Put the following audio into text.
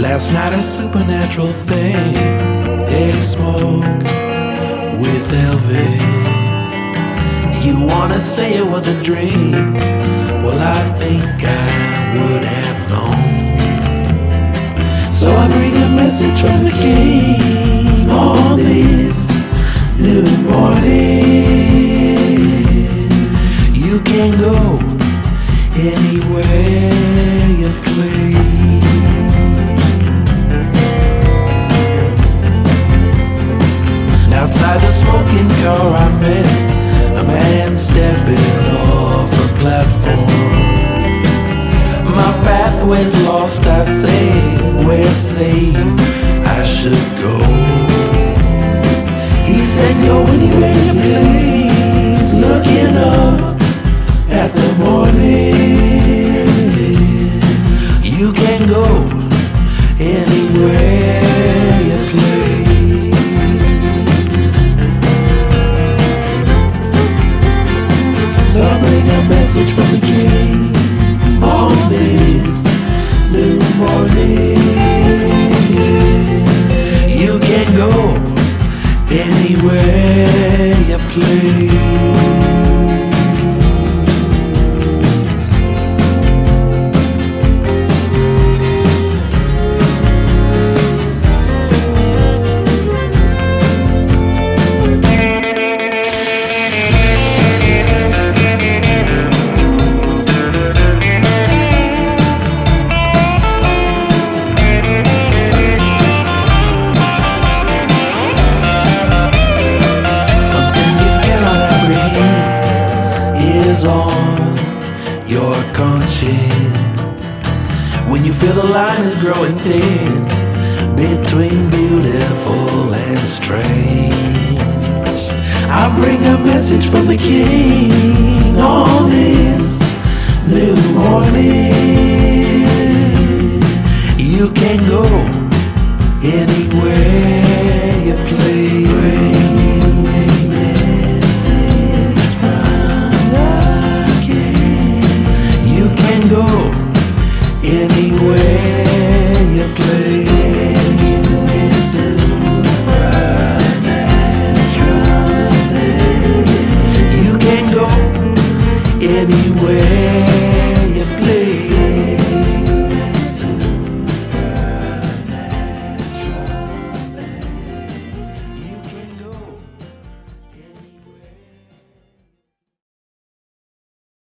Last night a supernatural thing, a smoke with Elvis. You wanna say it was a dream? Well, I think I would have known. So I bring a message from the king on this new morning. You can go anywhere you please. Outside the smoking car I met a man stepping off a platform. My pathway's lost, I say, where say you I should go? He said go anywhere you please, looking up at the morning. You can go anywhere you please. I bring a message from the king on this new morning. You can go anywhere you please. On your conscience. When you feel the line is growing thin between beautiful and strange, I bring a message from the king on this new morning. You can go anywhere